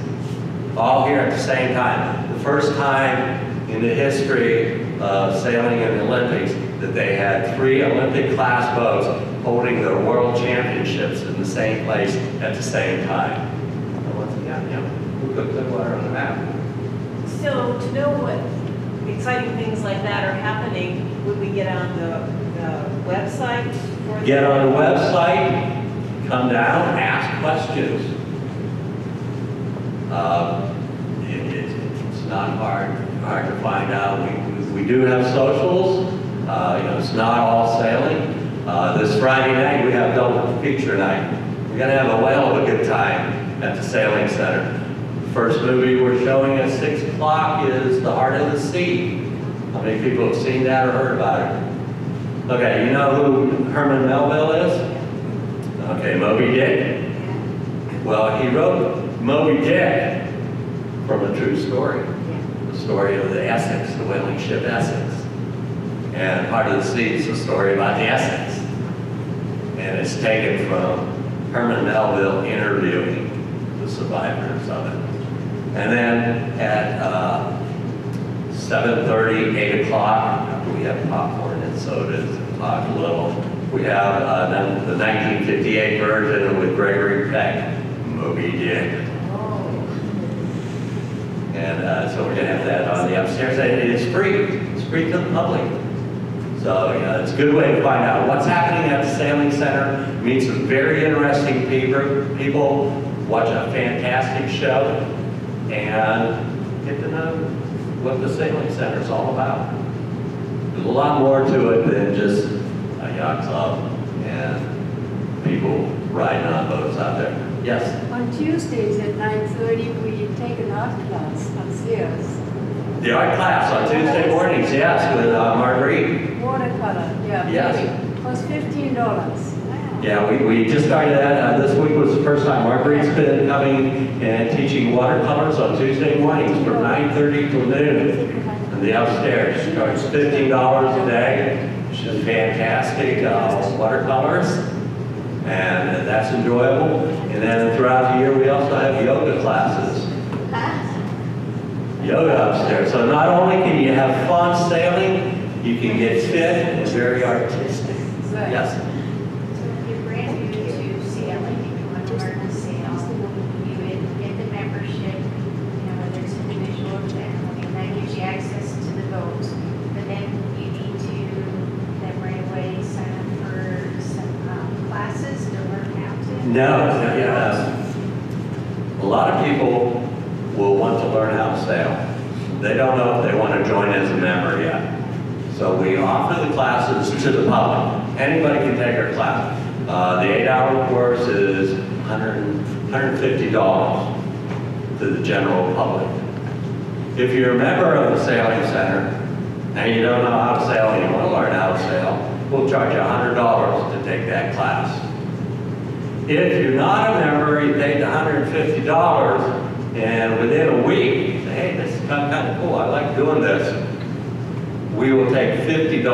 all here at the same time. The first time in the history of sailing in the Olympics that they had 3 Olympic class boats holding their world championships in the same place at the same time. Who put Clearwater on the map? So to know what exciting things like that are happening, would we get on the website? Get on the website, come down, ask questions. It's not hard to find out. We do have socials. It's not all sailing. This Friday night, we have double feature night. We're going to have a whale of a good time at the Sailing Center. The first movie we're showing at 6 o'clock is The Heart of the Sea. How many people have seen that or heard about it? Okay, you know who Herman Melville is? Okay, Moby Dick. Well, he wrote Moby Dick from a true story. The story of the Essex, the whaling ship Essex. And Heart of the Sea is a story about the Essex. And it's taken from Herman Melville interviewing the survivors of it. And then at 7:30, 8 o'clock, we have popcorn and sodas and talk a little. We have the 1958 version with Gregory Peck, Moby Dick. And so we're going to have that on the upstairs. And it is free. It's free to the public. So it's a good way to find out what's happening at the Sailing Center. Meet some very interesting people, watch a fantastic show, and get to know what the Sailing Center is all about. There's a lot more to it than just a yacht club and people riding on boats out there. Yes? On Tuesdays at 9:30, we take an art class upstairs. The art class on Tuesday mornings, yes, with Marguerite. Watercolor, yeah. Yes. It was $15. Wow. Yeah, we just started that. This week was the first time. Marguerite's been coming and teaching watercolors on Tuesday mornings from 9:30 till noon in the upstairs. She charges $15 a day. She's fantastic watercolors. and that's enjoyable. And then throughout the year, we also have yoga classes. Yoga upstairs. So not only can you have fun sailing, you can get fit and very artistic. Good. Yes? So if you're brand new to sailing, if you want to learn to sail, you would get the membership, you know, whether it's individual or family, and that gives you access to the boats. But then you need to then right away sign up for some classes to learn how to. No, a lot of people will want to learn how to sail. They don't know if they want to join as a member yet. So we offer the classes to the public. Anybody can take our class. The 8-hour course is $150 to the general public. If you're a member of the sailing center and you don't know how to sail and you want to learn how to sail, we'll charge you $100 to take that class. If you're not a member, you pay the $150, and within a week, you say, hey, this is kind of cool, I like doing this. We will take $50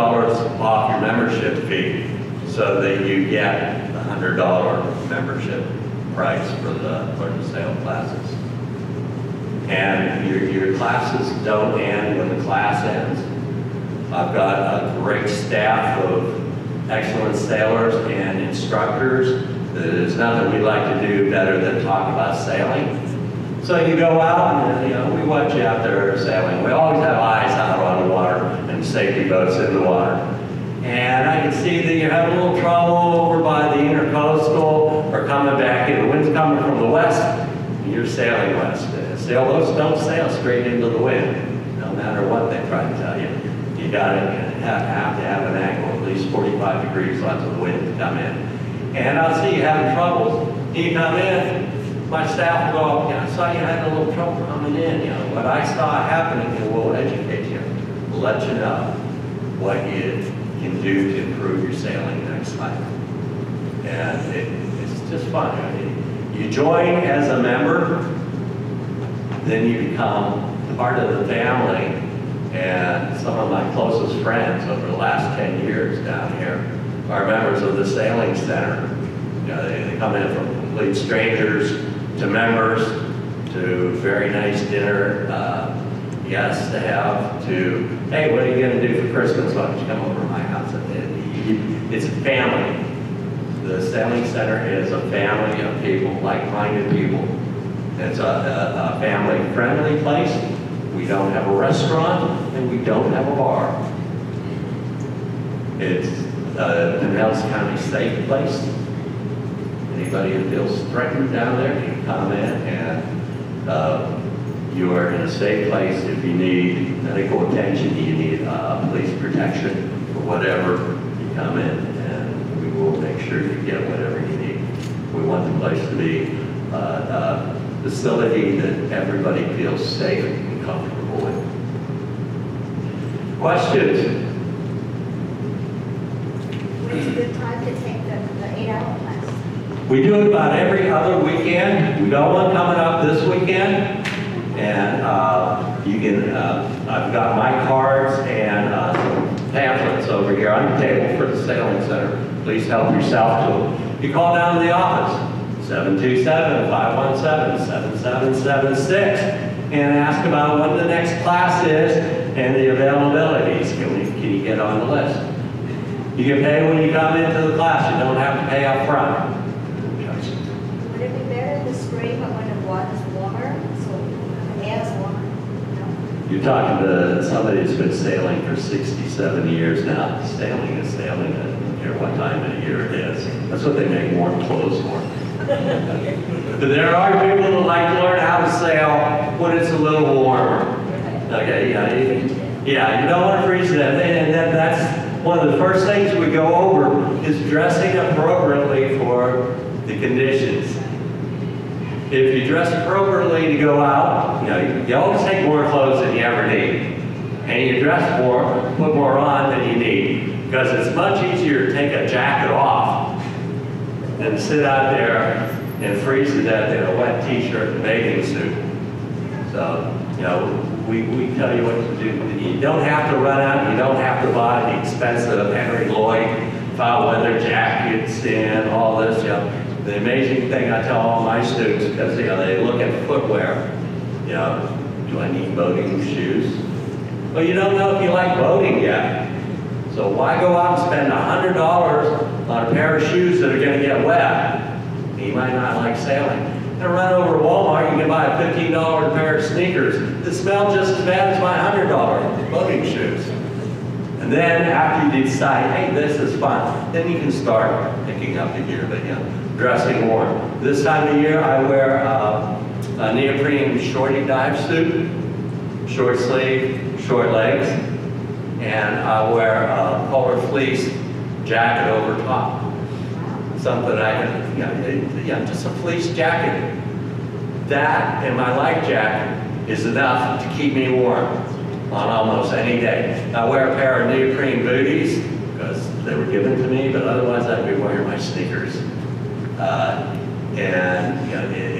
off your membership fee so that you get the $100 membership price for the learn to sail classes. And your classes don't end when the class ends. I've got a great staff of excellent sailors and instructors. There's nothing we like to do better than talk about sailing. So you go out and, you know, we watch you out there sailing. We always have eyes out on the water and safety boats in the water. And I can see that you're having a little trouble over by the intercoastal or coming back in. The wind's coming from the west, and you're sailing west. Sailboats don't sail straight into the wind, no matter what they try to tell you. You gotta have to have an angle, at least 45 degrees, lots of wind to come in. And I'll see you having troubles. You come in, my staff will go, I saw you had a little trouble coming in. You know, what I saw happening, and we'll educate you, we'll let you know what you can do to improve your sailing next time. And it's just fun. I mean, you join as a member, then you become part of the family. And some of my closest friends over the last 10 years down here are members of the Sailing Center. You know, they come in from complete strangers to members, to very nice dinner, yes, to have, to, hey, what are you going to do for Christmas? Why don't you come over to my house? It's a family. The Sailing Center is a family of people, like-minded people. It's a family-friendly place. We don't have a restaurant, and we don't have a bar. It's a Pinellas County safe place. Anybody who feels threatened down there can come in, and you are in a safe place. If you need medical attention, you need police protection or whatever, you come in and we will make sure you get whatever you need. We want the place to be a facility that everybody feels safe and comfortable in. Questions? When's a good time to take the 8-hour class? We do it about every other weekend. We've got one coming up this weekend. And you can, I've got my cards and some pamphlets over here on the table for the Sailing Center. Please help yourself to them. You call down to the office, 727-517-7776, and ask about when the next class is and the availabilities. Can you get on the list? You can pay when you come into the class. You don't have to pay up front. You're talking to somebody who's been sailing for 67 years now. Sailing is sailing. I don't care what time of the year it is. That's what they make warm clothes for. But there are people that like to learn how to sail when it's a little warmer. Okay, you don't want to freeze them. And that's one of the first things we go over is dressing appropriately for the conditions. If you dress appropriately to go out, you always take more clothes than you ever need. And you dress more, put more on than you need. Because it's much easier to take a jacket off than sit out there and freeze to death in a wet t-shirt and bathing suit. So, we tell you what to do. You don't have to run out, you don't have to buy the expensive Henry Lloyd about weather jackets and all this. The amazing thing I tell all my students, because they look at footwear. Do I need boating shoes? Well, you don't know if you like boating yet. So why go out and spend $100 on a pair of shoes that are going to get wet? You might not like sailing. Then run over to Walmart, you can buy a $15 pair of sneakers that smell just as bad as my $100 boating shoes. And then after you decide, hey, this is fun, then you can start picking up the gear, but dressing warm. This time of year, I wear a neoprene shorty dive suit, short sleeve, short legs, and I wear a polar fleece jacket over top. Something I can, just a fleece jacket. That and my life jacket is enough to keep me warm on almost any day. I wear a pair of neoprene booties because they were given to me, but otherwise I'd be wearing my sneakers.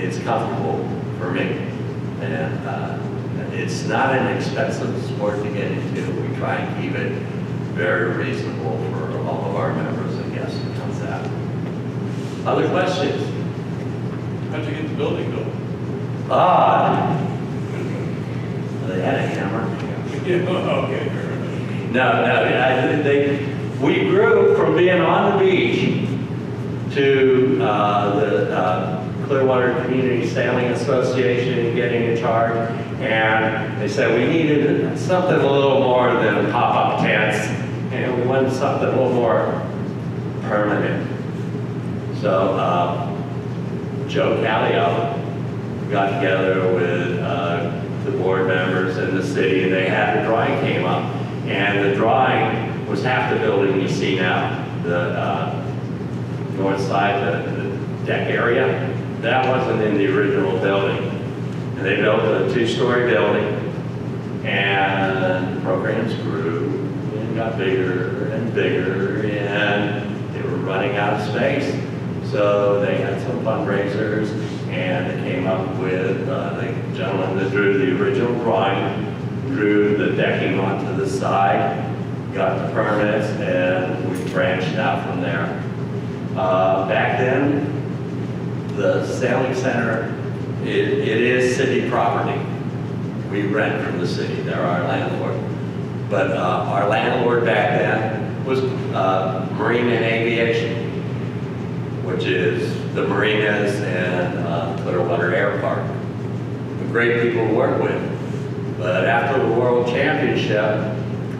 It's comfortable for me. And it's not an expensive sport to get into. We try and keep it very reasonable for all of our members and guests who comes out. Other questions? How'd you get the building built? They had a hammer. Yeah, okay. We grew from being on the beach to the Clearwater Community Sailing Association getting in charge, and they said we needed something a little more than pop-up tents, and we wanted something a little more permanent. So Joe Calio got together with the board members in the city, and they had the drawing came up, and the drawing was half the building you see now, the north side, the deck area. That wasn't in the original building. And they built a two-story building, and programs grew and got bigger and bigger, and they were running out of space. So they had some fundraisers, and they came up with the gentleman that drew the original drawing, drew the decking onto the side, got the permits, and we branched out from there. Back then, the sailing center, it is city property. We rent from the city, they're our landlord. But our landlord back then was Marine and Aviation, which is the marinas and Clearwater Air Park. Great people to work with. But after the World Championship,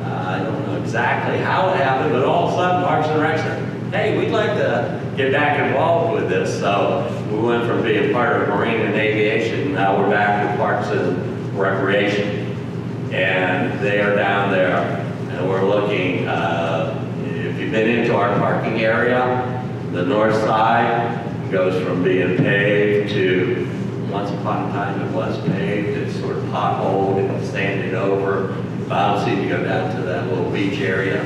I don't know exactly how it happened, but all of a sudden, Parks and Rec said, hey, we'd like to get back involved with this. So we went from being part of Marine and Aviation, now we're back with Parks and Recreation. And they are down there, and we're looking, if you've been into our parking area, the north side goes from being paved to, once upon a time it was paved, it's sort of potholed and sanded over, bouncy, to go down to that little beach area.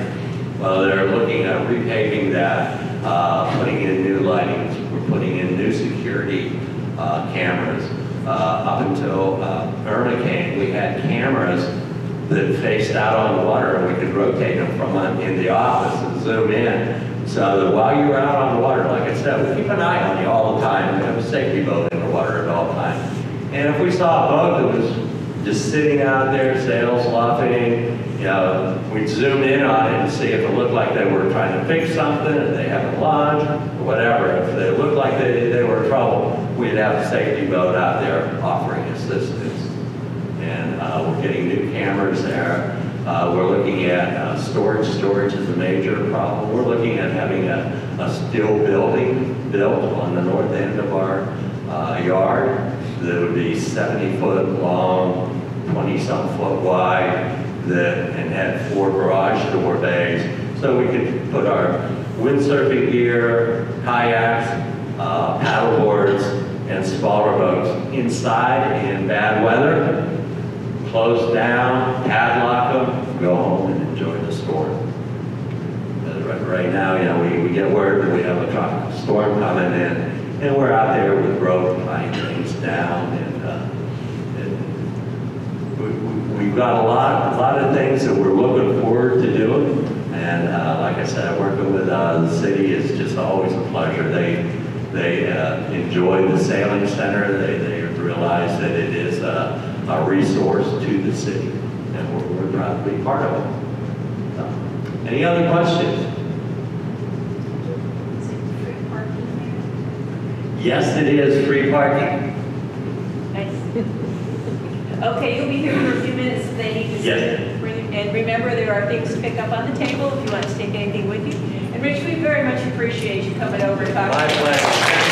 Well, they're looking at repaving that, putting in new lighting, we're putting in new security cameras. Up until Irma came, we had cameras that faced out on the water, and we could rotate them from in the office and zoom in. So that while you were out on the water, like I said, we keep an eye on you all the time. We have a safety boat in the water at all times. And if we saw a boat that was just sitting out there, sails fluffing, we'd zoom in on it and see if it looked like they were trying to fix something, if they had a launch, or whatever. If they looked like they were in trouble, we'd have a safety boat out there offering assistance. And we're getting new cameras there. We're looking at storage. Storage is a major problem. We're looking at having a steel building built on the north end of our yard that would be 70 foot long, 20 some foot wide, and had 4 garage door bays. So we could put our windsurfing gear, kayaks, paddle boards, and smaller boats inside in bad weather. Close down, padlock them, go home and enjoy the storm. Right now, we get word that we have a tropical storm coming in, and we're out there with rope tying things down, and we've got a lot of things that we're looking forward to doing. And like I said, working with the city is just always a pleasure. They enjoy the sailing center. They realize that it is a resource to the city, and we're proud to be part of it. So, any other questions? Yes, it is free parking. Nice. Okay, you'll be here for a few minutes. They need to and remember, there are things to pick up on the table if you want to take anything with you. And Rich, we very much appreciate you coming over and talking. My pleasure.